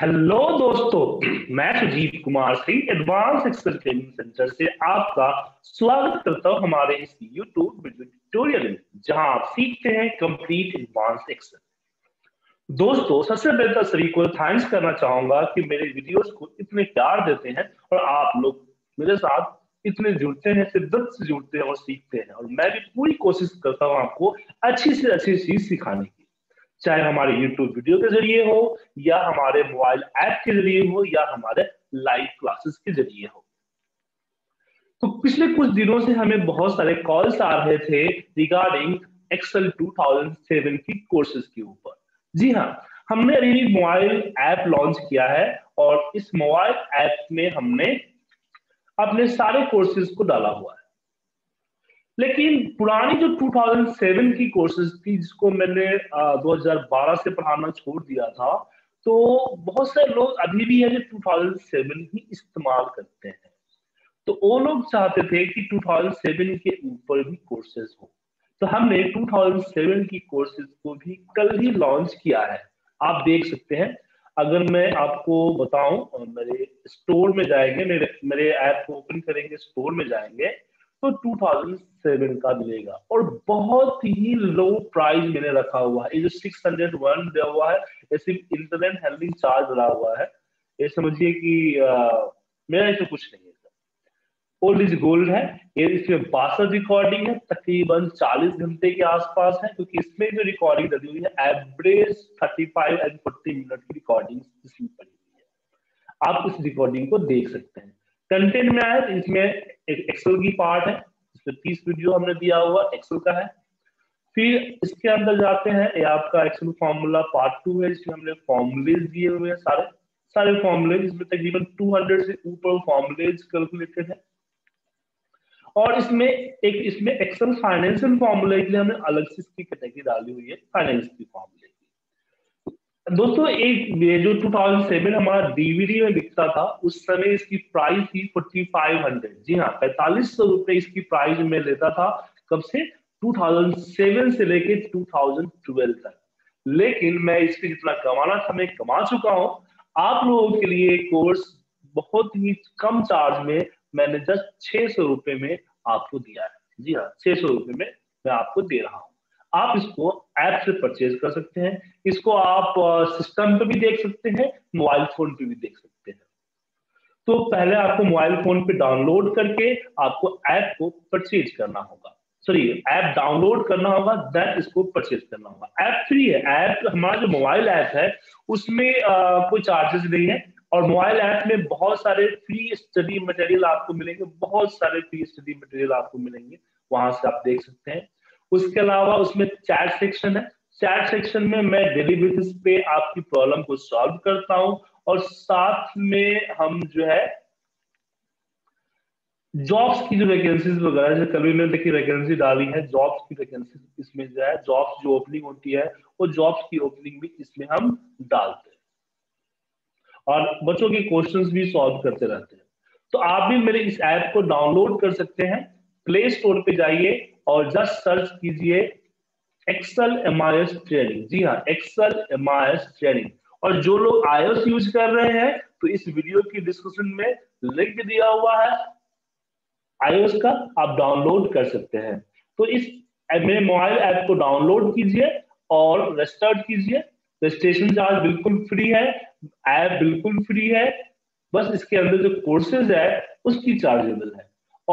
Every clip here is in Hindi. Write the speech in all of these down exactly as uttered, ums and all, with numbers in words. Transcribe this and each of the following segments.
हेलो दोस्तों, मैं सुजीत कुमार से एडवांस एक्सेल ट्रेनिंग सेंटर से आपका स्वागत करता हूं हमारे इस यूट्यूब वीडियो ट्यूटोरियल में, जहां आप सीखते हैं कंप्लीट एडवांस एक्सेल। दोस्तों, सबसे बेहतर सभी को थैंक्स करना चाहूंगा कि मेरे वीडियोस को इतने प्यार देते हैं और आप लोग मेरे साथ इतने जुड़ते हैं, शिद्दत से जुड़ते हैं और सीखते हैं। और मैं भी पूरी कोशिश करता हूँ आपको अच्छी से अच्छी चीज सिखाने की, चाहे हमारे YouTube वीडियो के जरिए हो या हमारे मोबाइल ऐप के जरिए हो या हमारे लाइव क्लासेस के जरिए हो। तो पिछले कुछ दिनों से हमें बहुत सारे कॉल्स आ रहे थे रिगार्डिंग एक्सेल दो हज़ार सात की कोर्सेज के ऊपर। जी हाँ, हमने अभी मोबाइल ऐप लॉन्च किया है और इस मोबाइल ऐप में हमने अपने सारे कोर्सेज को डाला हुआ है। लेकिन पुरानी जो दो हज़ार सात की कोर्सेज थी, जिसको मैंने दो हज़ार बारह से पढ़ाना छोड़ दिया था, तो बहुत सारे लोग अभी भी है जो दो हज़ार सात ही इस्तेमाल करते हैं। तो वो लोग चाहते थे कि दो हज़ार सात के ऊपर भी कोर्सेज हो, तो हमने दो हज़ार सात की कोर्सेज को भी कल ही लॉन्च किया है। आप देख सकते हैं, अगर मैं आपको बताऊं, मेरे स्टोर में जाएंगे, मेरे मेरे ऐप को ओपन करेंगे, स्टोर में जाएंगे तो दो हज़ार सात का मिलेगा और बहुत ही लो प्राइस मैंने रखा हुआ है। ये जो छह सौ एक दिया हुआ है, ये सिर्फ इंटरनेट हैंडलिंग चार्ज लगा हुआ है। ये समझिए कि आ, मेरा इसमें कुछ नहीं है। ओल्ड इज गोल्ड है। ये इसमें बासठ रिकॉर्डिंग है, तकरीबन चालीस घंटे के आसपास है, क्योंकि इसमें जो रिकॉर्डिंग लगी हुई है एवरेज पैंतीस एंड चालीस मिनट की रिकॉर्डिंग इसमें पड़ी हुई है। आप इस रिकॉर्डिंग को देख सकते हैं। कंटेंट में आया, इसमें एक्सेल की पार्ट है, इसमें तीस वीडियो हमने दिया हुआ एक्सेल का है। फिर इसके अंदर जाते हैं, ये आपका एक्सेल फॉर्मूला पार्ट टू है, इसमें हमने फॉर्मूलेज दिए हुए हैं, सारे सारे फॉर्मूलेज। इसमें तकरीबन दो सौ से ऊपर फॉर्मूलेज कैलकुलेटेड है। और इसमें एक इसमें एक्सेल फाइनेंशियल फॉर्मूले के लिए हमने अलग से इसकी कैटेगरी डाली हुई है, फाइनेंस की फॉर्मूले। दोस्तों, एक जो दो हज़ार सात हमारा डीवीडी में बिकता था, उस समय इसकी प्राइस थी पैंतालीस सौ। जी हाँ, पैंतालीस सौ रुपए इसकी प्राइस में लेता था, कब से? दो हज़ार सात से लेके दो हज़ार बारह तक। लेकिन मैं इसके जितना कमाना था मैं कमा चुका हूँ। आप लोगों के लिए कोर्स बहुत ही कम चार्ज में मैंने जस्ट छह सौ रुपए में आपको दिया है। जी हाँ, छह सौ रुपए में मैं आपको दे रहा हूँ। आप इसको ऐप से परचेज कर सकते हैं। इसको आप सिस्टम पे भी देख सकते हैं, मोबाइल फोन पे भी देख सकते हैं। तो पहले आपको मोबाइल फोन पे डाउनलोड करके आपको ऐप को परचेज करना होगा, सॉरी ऐप डाउनलोड करना होगा, देन इसको परचेज करना होगा। ऐप फ्री है। ऐप हमारा जो मोबाइल ऐप है उसमें आ, कोई चार्जेस नहीं है। और मोबाइल ऐप में बहुत सारे फ्री स्टडी मटेरियल आपको मिलेंगे, बहुत सारे फ्री स्टडी मटेरियल आपको मिलेंगे, वहां से आप देख सकते हैं। उसके अलावा उसमें चैट सेक्शन है। चैट सेक्शन में मैं डेली बेसिस पे आपकी प्रॉब्लम को सॉल्व करता हूं और साथ में हम जो है जॉब्स की जो वैकेंसीज वगैरह, जो कल भी मैंने देखी वैकेंसी डाली है, जॉब्स की वैकेंसी इसमें जो है, जॉब्स जो ओपनिंग होती है वो जॉब्स की ओपनिंग भी इसमें हम डालते हैं और बच्चों के क्वेश्चंस भी सॉल्व करते रहते हैं। तो आप भी मेरे इस ऐप को डाउनलोड कर सकते हैं। प्ले स्टोर पे जाइए और जस्ट सर्च कीजिए एक्सेल एमआईएस ट्रेनिंग। जी हाँ, एक्सेल एमआईएस ट्रेनिंग। और जो लोग आईओएस यूज कर रहे हैं तो इस वीडियो की डिस्क्रिप्शन में लिंक दिया हुआ है आईओएस का, आप डाउनलोड कर सकते हैं। तो इस मेरे मोबाइल ऐप को डाउनलोड कीजिए और रजिस्टर्ड कीजिए। रजिस्ट्रेशन चार्ज बिल्कुल फ्री है, ऐप बिल्कुल फ्री है, बस इसके अंदर जो कोर्सेज है उसकी चार्जेबल है।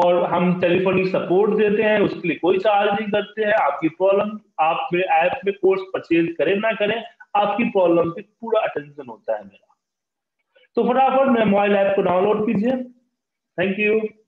और हम टेलीफोनिक सपोर्ट देते हैं, उसके लिए कोई चार्ज नहीं करते हैं। आपकी प्रॉब्लम, आप मेरे ऐप में कोर्स परचेज करें ना करें, आपकी प्रॉब्लम पे पूरा अटेंशन होता है मेरा। तो फटाफट मेरे मोबाइल ऐप को डाउनलोड कीजिए। Thank you.